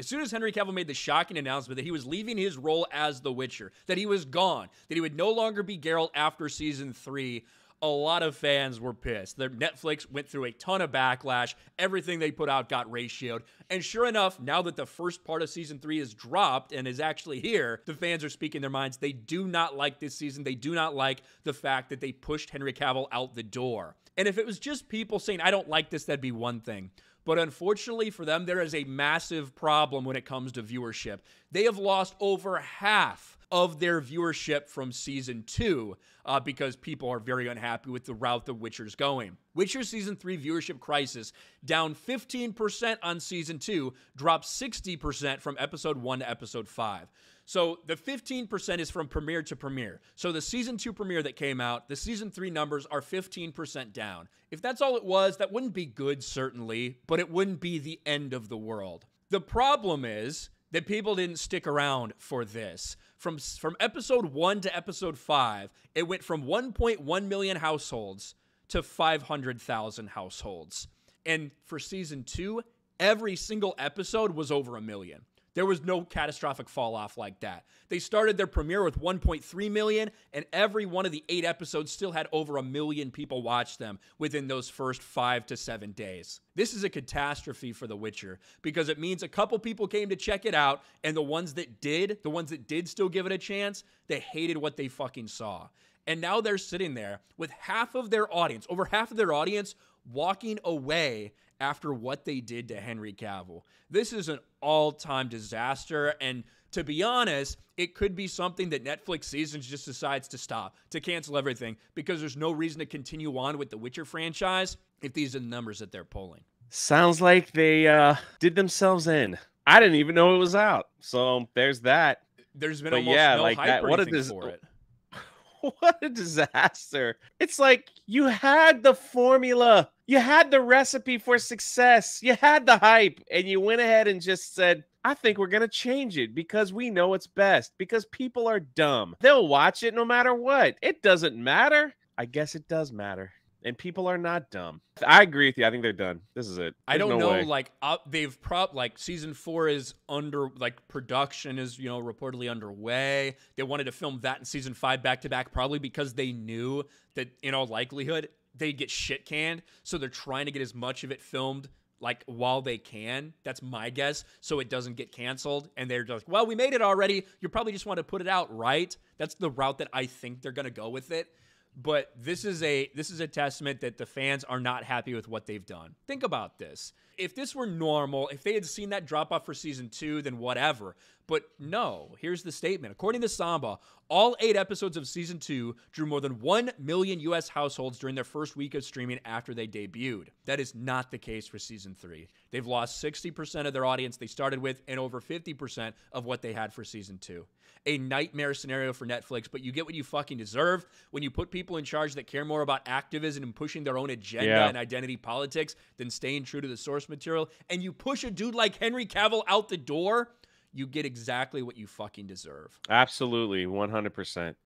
As soon as Henry Cavill made the shocking announcement that he was leaving his role as The Witcher, that he was gone, that he would no longer be Geralt after season 3, a lot of fans were pissed. Their Netflix went through a ton of backlash. Everything they put out got ratioed. And sure enough, now that the first part of season 3 is dropped and is actually here, the fans are speaking their minds. They do not like this season. They do not like the fact that they pushed Henry Cavill out the door. And if it was just people saying, I don't like this, that'd be one thing. But unfortunately for them, there is a massive problem when it comes to viewership. They have lost over half of their viewership from season 2 because people are very unhappy with the route the Witcher's going. Witcher season 3 viewership crisis, down 15% on season 2, dropped 60% from episode 1 to episode 5. So the 15% is from premiere to premiere. So the season 2 premiere that came out, the season 3 numbers are 15% down. If that's all it was, that wouldn't be good, certainly, but it wouldn't be the end of the world. The problem is that people didn't stick around for this. From episode 1 to episode 5, it went from 1.1 million households to 500,000 households. And for season 2, every single episode was over a million. There was no catastrophic fall off like that. They started their premiere with 1.3 million, and every one of the 8 episodes still had over a million people watch them within those first 5 to 7 days. This is a catastrophe for The Witcher because it means a couple people came to check it out, and the ones that did still give it a chance, they hated what they fucking saw. And now they're sitting there with half of their audience, over half of their audience, walking away after what they did to Henry Cavill. This is an all-time disaster, and to be honest, it could be something that Netflix Seasons just decides to stop, to cancel everything, because there's no reason to continue on with the Witcher franchise if these are the numbers that they're pulling. Sounds like they did themselves in. I didn't even know it was out, so there's that. There's been almost no hype or anything for it. What a disaster. It's like you had the formula. You had the recipe for success. You had the hype. And you went ahead and just said, I think we're going to change it because we know it's best. Because people are dumb. They'll watch it no matter what. It doesn't matter. I guess it does matter. And people are not dumb. I agree with you. I think they're done. This is it. I don't know. Like they've like season 4 is under, like production is, you know, reportedly underway. They wanted to film that in season 5 back to back, probably because they knew that in all likelihood they'd get shit canned. So they're trying to get as much of it filmed like while they can. That's my guess. So it doesn't get canceled. And they're just like, well, we made it already. You probably just want to put it out, right? That's the route that I think they're going to go with it. But this is a testament that the fans are not happy with what they've done. Think about this. If this were normal, if they had seen that drop off for season 2, then whatever. But no, here's the statement. According to Samba, all 8 episodes of season 2 drew more than 1 million U.S. households during their first week of streaming after they debuted. That is not the case for season 3. They've lost 60% of their audience they started with and over 50% of what they had for season 2. A nightmare scenario for Netflix, but you get what you fucking deserve when you put people in charge that care more about activism and pushing their own agenda and identity politics than staying true to the source material, and you push a dude like Henry Cavill out the door. You get exactly what you fucking deserve. Absolutely, 100%.